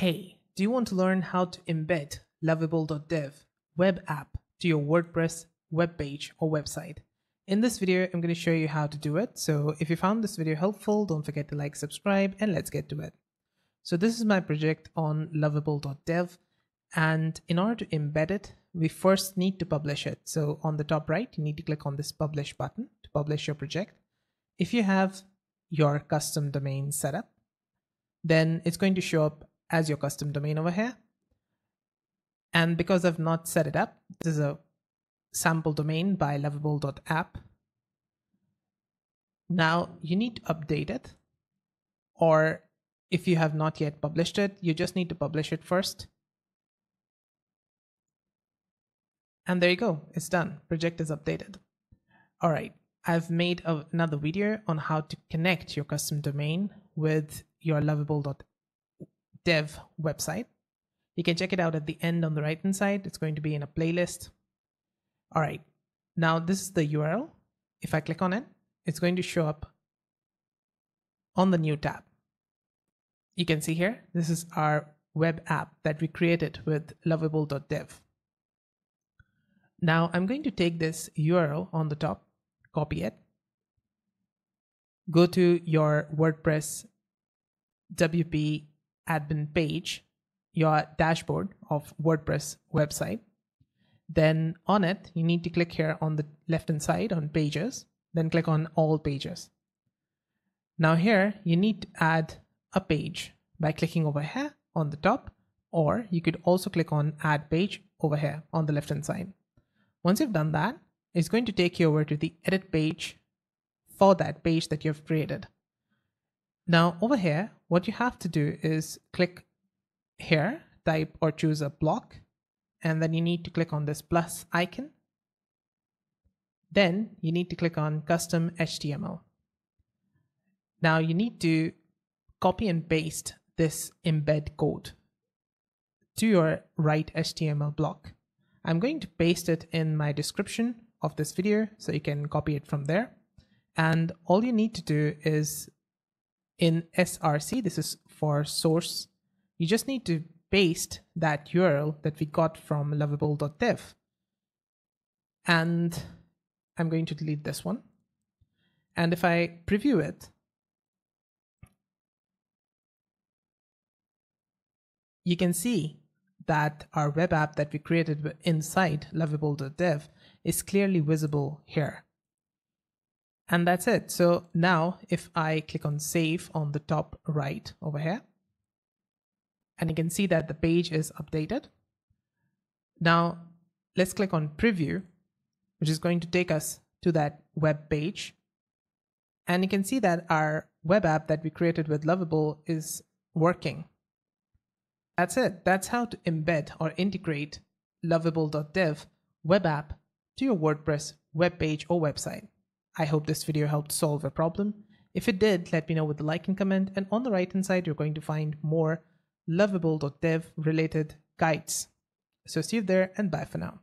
Hey, do you want to learn how to embed lovable.dev web app to your WordPress web page or website? In this video, I'm going to show you how to do it. So if you found this video helpful, don't forget to like, subscribe, and let's get to it. So this is my project on lovable.dev. And in order to embed it, we first need to publish it. So on the top right, you need to click on this publish button to publish your project. If you have your custom domain set up, then it's going to show up as your custom domain over here. And because I've not set it up, this is a sample domain by lovable.app. Now you need to update it, or if you have not yet published it, you just need to publish it first. And there you go, it's done. Project is updated. All right, I've made another video on how to connect your custom domain with your lovable.dev website. You can check it out at the end on the right hand side. It's going to be in a playlist. All right, now this is the URL. If I click on it, it's going to show up on the new tab. You can see here, this is our web app that we created with lovable.dev. Now I'm going to take this URL on the top, copy it, go to your WordPress WP Admin page, your dashboard of WordPress website. Then on it, you need to click here on the left-hand side on pages, then click on all pages. Now here, you need to add a page by clicking over here on the top, or you could also click on add page over here on the left-hand side. Once you've done that, it's going to take you over to the edit page for that page that you've created. Now over here, what you have to do is click here, type or choose a block, and then you need to click on this plus icon. Then you need to click on custom HTML. Now you need to copy and paste this embed code to your right HTML block. I'm going to paste it in my description of this video so you can copy it from there. And all you need to do is in SRC, this is for source, you just need to paste that URL that we got from lovable.dev. And I'm going to delete this one. And if I preview it, you can see that our web app that we created inside lovable.dev is clearly visible here. And that's it. So now if I click on save on the top right over here, and you can see that the page is updated. Now let's click on preview, which is going to take us to that web page. And you can see that our web app that we created with Lovable is working. That's it. That's how to embed or integrate lovable.dev web app to your WordPress web page or website. I hope this video helped solve a problem. If it did, let me know with a like and comment. And on the right hand side, you're going to find more lovable.dev related guides. So see you there, and bye for now.